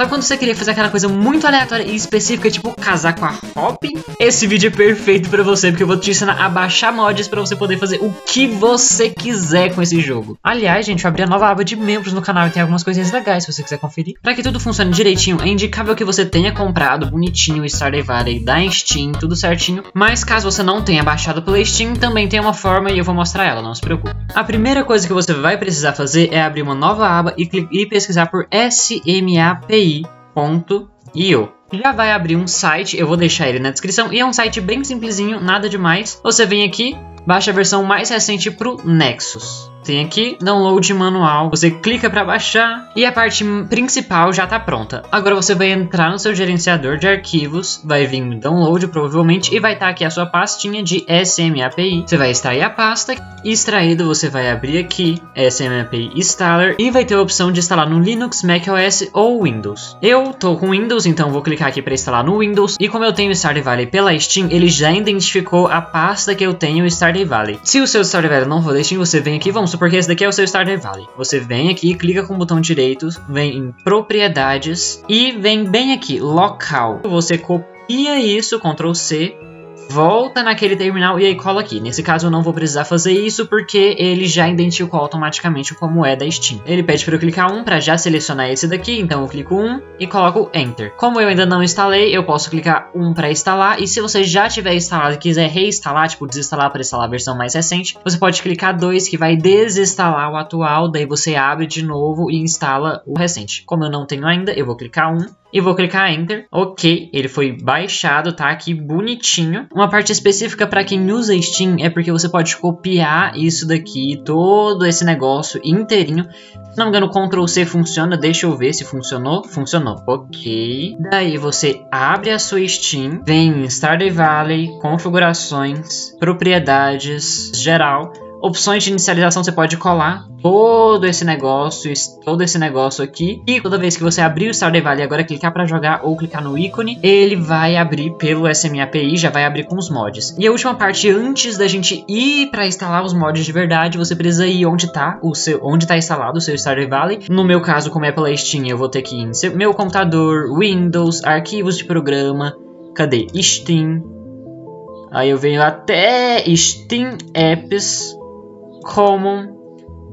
Sabe quando você queria fazer aquela coisa muito aleatória e específica, tipo casar com a Robin? Esse vídeo é perfeito pra você, porque eu vou te ensinar a baixar mods pra você poder fazer o que você quiser com esse jogo. Aliás, gente, eu abri a nova aba de membros no canal e tem algumas coisinhas legais se você quiser conferir. Pra que tudo funcione direitinho, é indicável que você tenha comprado bonitinho o Stardew Valley da Steam, tudo certinho. Mas caso você não tenha baixado pela Steam, também tem uma forma e eu vou mostrar ela, não se preocupe. A primeira coisa que você vai precisar fazer é abrir uma nova aba e pesquisar por SMAPI.io. Já vai abrir um site, eu vou deixar ele na descrição, e é um site bem simplesinho, nada demais. Você vem aqui, baixa a versão mais recente pro Nexus. Tem aqui, download manual, você clica pra baixar e a parte principal já tá pronta. Agora você vai entrar no seu gerenciador de arquivos, vai vir no download provavelmente e vai estar aqui a sua pastinha de SMAPI. Você vai extrair a pasta, extraído você vai abrir aqui SMAPI Installer e vai ter a opção de instalar no Linux, macOS ou Windows. Eu tô com Windows, então vou clicar aqui para instalar no Windows, e como eu tenho Stardew Valley pela Steam, ele já identificou a pasta que eu tenho Stardew Valley. Se o seu Stardew Valley não for da Steam, você vem aqui, vamos supor que esse daqui é o seu Stardew Valley. Você vem aqui, clica com o botão direito, vem em propriedades e vem bem aqui, local. Você copia isso, Ctrl C, volta naquele terminal e aí cola aqui. Nesse caso eu não vou precisar fazer isso porque ele já identificou automaticamente como é da Steam. Ele pede para eu clicar 1 para já selecionar esse daqui, então eu clico 1 e coloco Enter. Como eu ainda não instalei, eu posso clicar 1 para instalar, e se você já tiver instalado e quiser reinstalar, tipo desinstalar para instalar a versão mais recente, você pode clicar 2 que vai desinstalar o atual, daí você abre de novo e instala o recente. Como eu não tenho ainda, eu vou clicar 1 e vou clicar Enter. Ok, ele foi baixado, tá aqui bonitinho. Uma parte específica para quem usa Steam é porque você pode copiar isso daqui, todo esse negócio inteirinho. Se não me engano, Ctrl C funciona, deixa eu ver se funcionou. Funcionou, ok. Daí você abre a sua Steam, vem em Stardew Valley, configurações, propriedades, geral. Opções de inicialização, você pode colar todo esse negócio aqui. E toda vez que você abrir o Stardew Valley, agora clicar para jogar ou clicar no ícone, ele vai abrir pelo SMAPI, já vai abrir com os mods. E a última parte, antes da gente ir para instalar os mods de verdade, você precisa ir onde tá o seu, onde tá instalado o seu Stardew Valley. No meu caso, como é pela Steam, eu vou ter que ir em meu computador, Windows, arquivos de programa, cadê? Steam. Aí eu venho até Steam Apps, Common,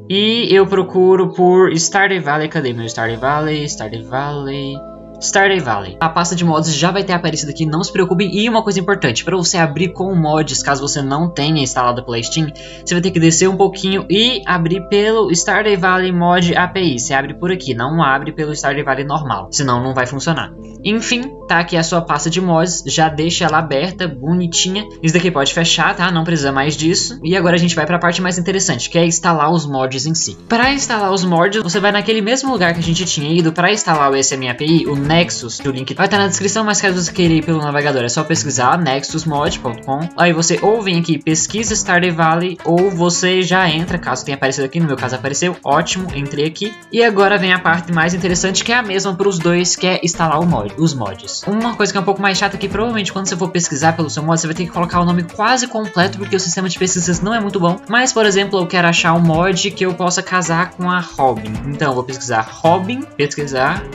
e eu procuro por Stardew Valley. Cadê meu Stardew Valley? Stardew Valley. A pasta de mods já vai ter aparecido aqui, não se preocupe. E uma coisa importante, para você abrir com mods, caso você não tenha instalado pela Steam, você vai ter que descer um pouquinho e abrir pelo Stardew Valley Mod API. Você abre por aqui, não abre pelo Stardew Valley normal, senão não vai funcionar. Enfim, tá aqui a sua pasta de mods, já deixa ela aberta, bonitinha. Isso daqui pode fechar, tá? Não precisa mais disso. E agora a gente vai para a parte mais interessante, que é instalar os mods em si. Para instalar os mods, você vai naquele mesmo lugar que a gente tinha ido para instalar o SMAPI, o Nexus, que o link vai estar na descrição, mas caso você queira ir pelo navegador é só pesquisar nexusmod.com. Aí você ou vem aqui, pesquisa Stardew Valley, ou você já entra, caso tenha aparecido aqui, no meu caso apareceu, ótimo, entrei aqui. E agora vem a parte mais interessante, que é a mesma para os dois, que é instalar os mods. Uma coisa que é um pouco mais chata é que provavelmente quando você for pesquisar pelo seu mod, você vai ter que colocar o nome quase completo, porque o sistema de pesquisas não é muito bom. Mas, por exemplo, eu quero achar um mod que eu possa casar com a Robin. Então eu vou pesquisar Robin, pesquisar...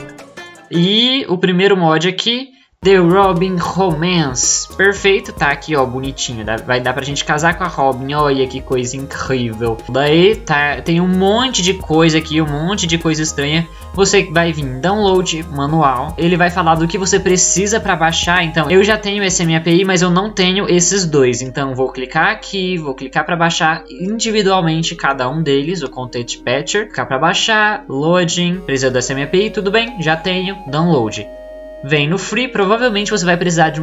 E o primeiro mod aqui, The Robin Romance. Perfeito, tá aqui, ó, bonitinho. Vai dar pra gente casar com a Robin, olha que coisa incrível. Daí tá, tem um monte de coisa aqui, um monte de coisa estranha. Você vai vir em download, manual. Ele vai falar do que você precisa pra baixar. Então, eu já tenho esse SMAPI, mas eu não tenho esses dois. Então, vou clicar aqui, vou clicar pra baixar individualmente cada um deles. O Content Patcher, clicar pra baixar, Loading, precisa do SMAPI, tudo bem, já tenho, Download. Vem no free, provavelmente você vai precisar de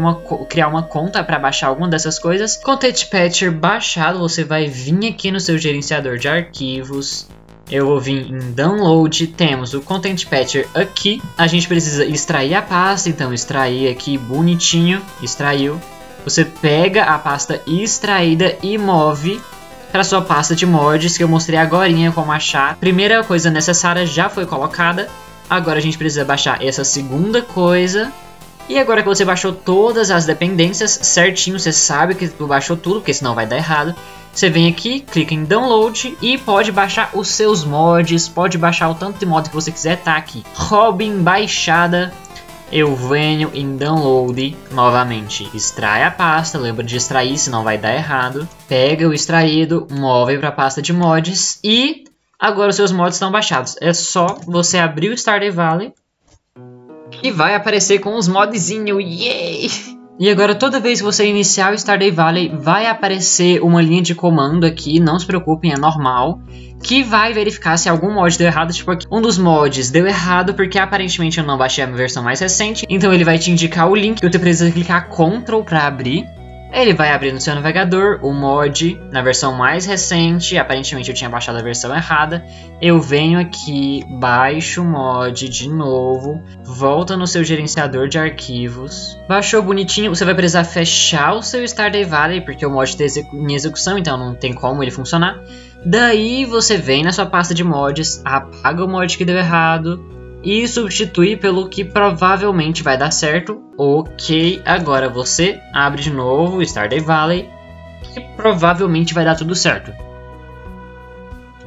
criar uma conta para baixar alguma dessas coisas. Content Patcher baixado, você vai vir aqui no seu gerenciador de arquivos. Eu vou vir em download, temos o Content Patcher aqui. A gente precisa extrair a pasta, então extrair aqui bonitinho, extraiu. Você pega a pasta extraída e move para sua pasta de mods que eu mostrei agorinha como achar. Primeira coisa necessária já foi colocada. Agora a gente precisa baixar essa segunda coisa E agora que você baixou todas as dependências certinho, você sabe que tu baixou tudo, porque senão vai dar errado. Você vem aqui, clica em download e pode baixar os seus mods, pode baixar o tanto de mod que você quiser, tá aqui. Robin baixada, eu venho em download novamente. Extrai a pasta, lembra de extrair, senão vai dar errado. Pega o extraído, move para a pasta de mods e agora os seus mods estão baixados. É só você abrir o Stardew Valley e vai aparecer com os modzinhos, yay! E agora toda vez que você iniciar o Stardew Valley, vai aparecer uma linha de comando aqui, não se preocupem, é normal, que vai verificar se algum mod deu errado, tipo aqui. Um dos mods deu errado porque aparentemente eu não baixei a versão mais recente, então ele vai te indicar o link, você precisa clicar Ctrl para abrir. Ele vai abrir no seu navegador o mod na versão mais recente, aparentemente eu tinha baixado a versão errada. Eu venho aqui, baixo o mod de novo, volta no seu gerenciador de arquivos. Baixou bonitinho, você vai precisar fechar o seu Stardew Valley, porque o mod está em execução, então não tem como ele funcionar. Daí você vem na sua pasta de mods, apaga o mod que deu errado e substituir pelo que provavelmente vai dar certo. Ok, agora você abre de novo o Stardew Valley e provavelmente vai dar tudo certo.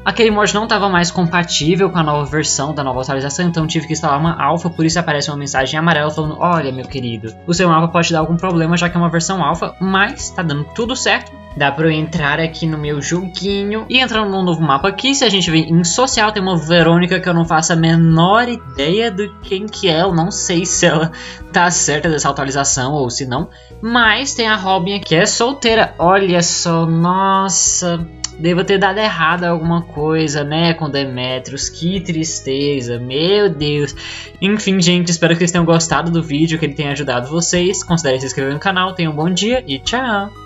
Aquele mod não estava mais compatível com a nova versão da nova atualização, então tive que instalar uma alfa, por isso aparece uma mensagem amarela falando: olha meu querido, o seu mapa pode dar algum problema já que é uma versão alfa, mas tá dando tudo certo. Dá pra eu entrar aqui no meu joguinho e entrar num novo mapa aqui. Se a gente vir em social, tem uma Verônica que eu não faço a menor ideia de quem que é, eu não sei se ela tá certa dessa atualização ou se não. Mas tem a Robin que é solteira, olha só, nossa... Devo ter dado errado alguma coisa, né, com Demetrius, que tristeza, meu Deus. Enfim, gente, espero que vocês tenham gostado do vídeo, que ele tenha ajudado vocês. Considere se inscrever no canal, tenham um bom dia e tchau!